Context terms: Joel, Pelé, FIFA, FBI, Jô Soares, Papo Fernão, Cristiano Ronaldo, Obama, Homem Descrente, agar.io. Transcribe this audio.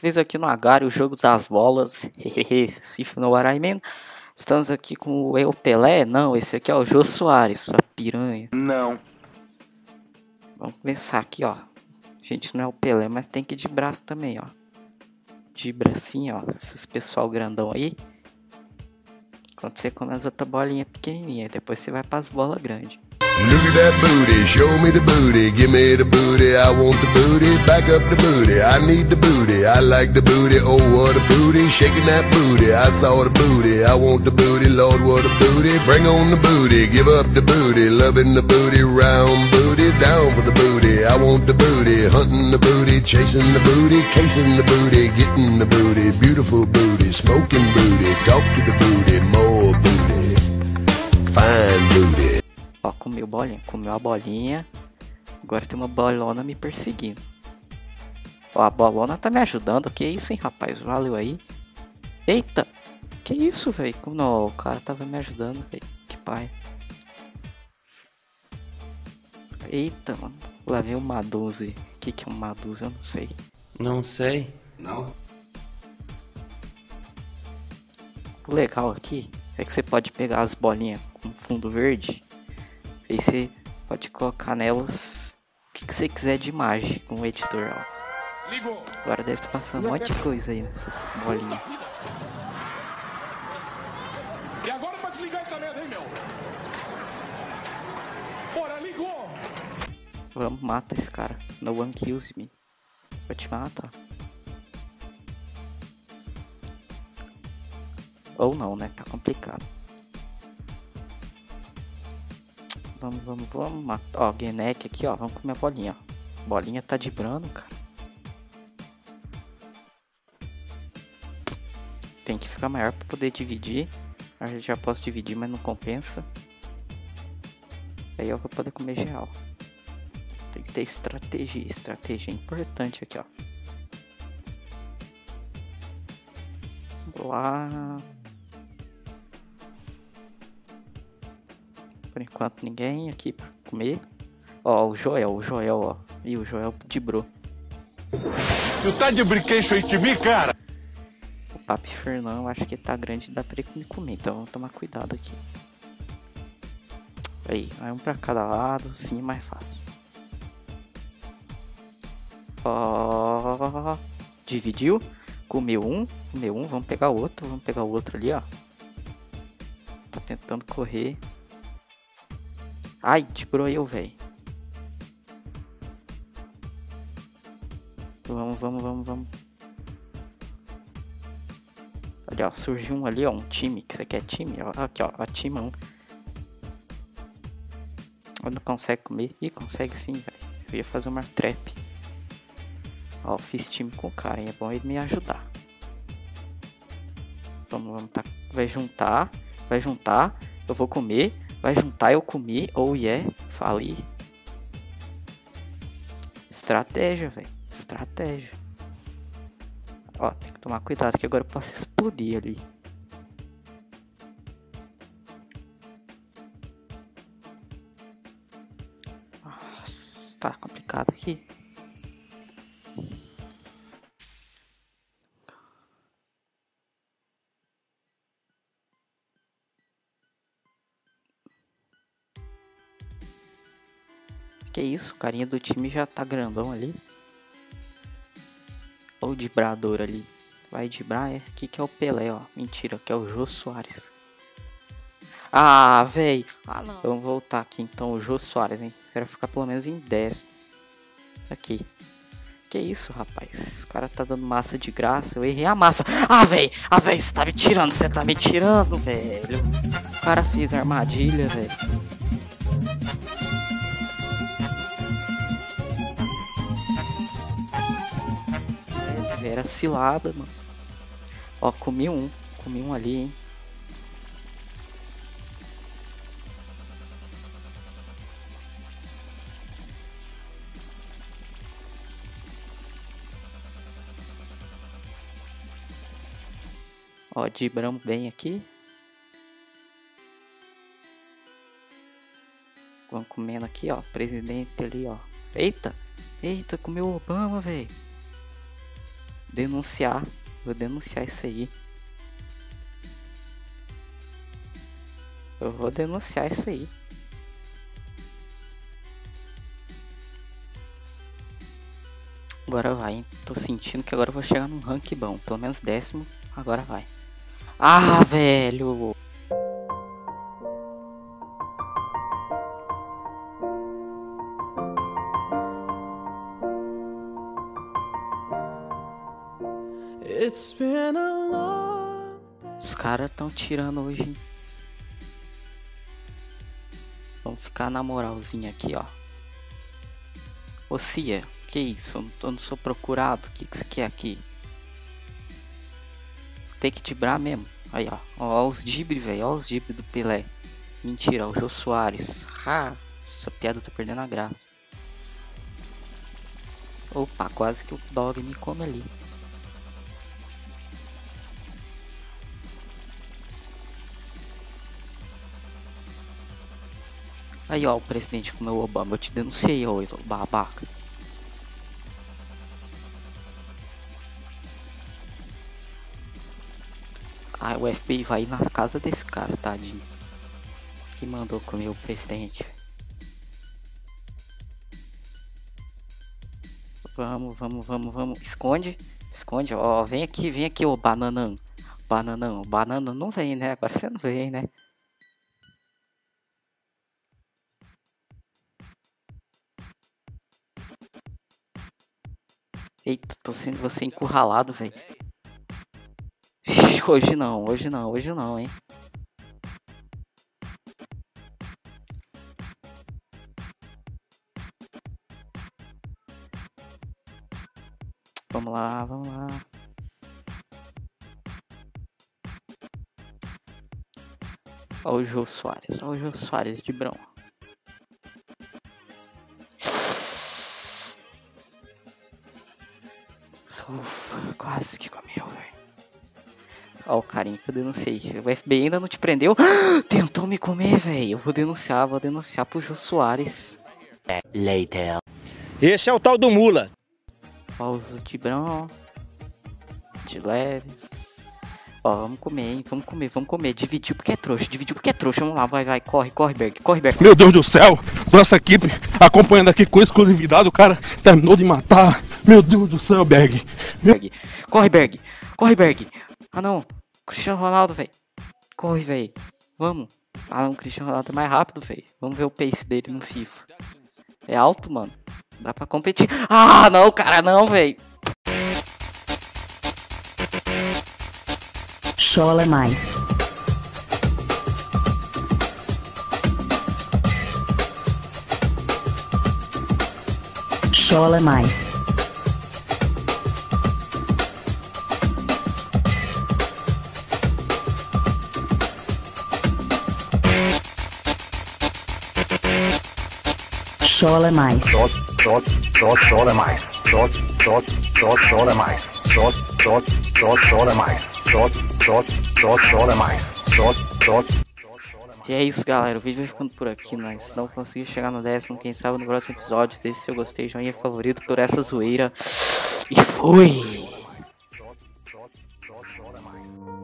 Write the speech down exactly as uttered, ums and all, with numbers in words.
Fez aqui no Agar, o jogo das bolas. If you know what I mean. Estamos aqui com o eu Pelé. Não, esse aqui é o Jô Soares, sua piranha. Não. Vamos começar aqui, ó. A gente não é o Pelé, mas tem que ir de braço também, ó. De bracinho, ó. Esses pessoal grandão aí. Quando você come as outras bolinhas pequenininhas, depois você vai pras bolas grandes. Look at that booty, show me the booty, give me the booty, I want the booty, back up the booty, I need the booty, I like the booty, oh what a booty, shaking that booty, I saw the booty, I want the booty, Lord what a booty, bring on the booty, give up the booty, loving the booty, round booty, down for the booty, I want the booty, hunting the booty, chasing the booty, casing the booty, getting the booty, beautiful booty, smoking booty, talk to the booty, more booty, fine booty. Ó, comeu bolinha, comeu a bolinha. Agora tem uma bolona me perseguindo. Ó, a bolona tá me ajudando. Que isso, hein, rapaz? Valeu aí. Eita! Que isso, velho? Não, o cara tava me ajudando, velho. Que pai. Eita, mano. Lá vem uma doze. O que que é uma doze? Eu não sei. Não sei. Não. O legal aqui é que você pode pegar as bolinhas com fundo verde. Aí você pode colocar nelas o que, que você quiser de imagem com o editor, ó. Ligou. Agora deve estar passando um monte de coisa aí nessas bolinhas. E agora pra desligar essa merda, hein, meu? Bora, ligou! Vamos, mata esse cara. No one kills me. Vou te matar. Ou não, né? Tá complicado. Vamos, vamos, vamos matar. Ó, Genek aqui, ó. Vamos comer a bolinha, ó. Bolinha tá vibrando, cara. Tem que ficar maior pra poder dividir. Eu já posso dividir, mas não compensa. Aí eu vou poder comer geral. Tem que ter estratégia. Estratégia é importante aqui, ó. Vamos lá. Por enquanto ninguém aqui pra comer. Ó, o Joel, o Joel, ó. E o Joel dibrou. Tu tá de brinquedo aí de mim, cara? O Papo Fernão, eu acho que tá grande, dá pra ele me comer. Então vamos tomar cuidado aqui. Aí, vai um pra cada lado, sim, mais fácil. Ó, dividiu. Comeu um, comeu um, vamos pegar o outro, vamos pegar o outro ali, ó. Tá tentando correr. Ai, dibrou eu, velho. Vamos, vamos, vamos, vamos. Ali, ó, surgiu um ali, ó, um time. Que você quer time? Ó, aqui, ó, ó, time um. Eu não consegue comer. Ih, consegue sim, velho. Eu ia fazer uma trap. Ó, eu fiz time com o cara, hein? É bom ele me ajudar. Vamos, vamos, tá. Vai juntar, vai juntar. Eu vou comer. Vai juntar, eu comi, ou oh yeah, fali. Estratégia, velho. Estratégia. Ó, tem que tomar cuidado que agora eu posso explodir ali. Nossa, tá complicado aqui. Que isso, o carinha do time já tá grandão ali. Ou o dibrador ali. Vai dibrar, é aqui que é o Pelé, ó. Mentira, que é o Jô Soares. Ah, véi. Ah, não. Vamos voltar aqui então, o Jô Soares, hein. Quero ficar pelo menos em décimo. Aqui. Que isso, rapaz. O cara tá dando massa de graça. Eu errei a massa. Ah, véi. Ah, véi, você tá me tirando. Você tá me tirando, velho. O cara fez armadilha, velho. Era cilada, mano. Ó, comi um. Comi um ali, hein. Ó, dibramos bem aqui. Vamos comendo aqui, ó. Presidente ali, ó. Eita! Eita, comeu o Obama, velho. denunciar, vou denunciar isso aí. Eu vou denunciar isso aí. Agora vai, tô sentindo que agora eu vou chegar num rank bom, pelo menos décimo, agora vai. Ah, velho! It's been a long... Os caras tão tirando hoje, hein? Vamos ficar na moralzinha aqui, ó. Ô Cia, que isso? Eu não, tô, eu não sou procurado? O que que você quer aqui? Tem que dibrar mesmo. Aí, ó. Ó, os dibre, velho. Ó, os dibre do Pelé. Mentira, ó, o Jô Soares. Ah, essa piada tá perdendo a graça. Opa, quase que o dog me come ali. Aí, ó, o presidente com o meu Obama. Eu te denunciei, ó, babaca. Ah, o F B I vai ir na casa desse cara, tadinho. Que mandou comer o presidente. Vamos, vamos, vamos, vamos. Esconde, esconde, ó. Vem aqui, vem aqui, ô, bananão. Bananão, banana não vem, né? Agora você não vem, né? Eita, tô sendo você encurralado, velho. Hoje não, hoje não, hoje não, hein. Vamos lá, vamos lá. Olha o Jô Soares, olha o Jô Soares de brão. Ufa, quase que comeu, velho. Ó, o carinha que eu denunciei. O F B I ainda não te prendeu. Ah, tentou me comer, velho. Eu vou denunciar, vou denunciar pro Jô Soares. Later. Esse é o tal do Mula. Ó, os tibrão. De leves. Ó, vamos comer, hein. Vamos comer, vamos comer. Dividiu porque é trouxa, dividiu porque é trouxa. Vamos lá, vai, vai. Corre, corre, Berg, corre, Berg. Meu Deus do céu. Nossa equipe acompanhando aqui com exclusividade. O cara terminou de matar. Meu Deus do céu, Berg. Meu... Corre, Berg. Corre, Berg. Ah, não. Cristiano Ronaldo, velho. Corre, velho. Vamos. Ah, não. Cristiano Ronaldo é mais rápido, velho. Vamos ver o pace dele no FIFA. É alto, mano. Dá pra competir. Ah, não, cara. Não, velho. Chola mais. Chola mais. Chora mais. Chora, chora, chora, chora mais. Chora, chora, chora, chora mais. Chora, chora, chora, chora mais. Chora, chora, chora, chora mais. Chora, chora, chora, chora mais. E é isso, galera. O vídeo vai ficando por aqui, né? Se não conseguir chegar no décimo, quem sabe no próximo episódio. Deixe seu gostei, joinha favorito por essa zoeira. E fui! Chora, chora, chora, chora mais.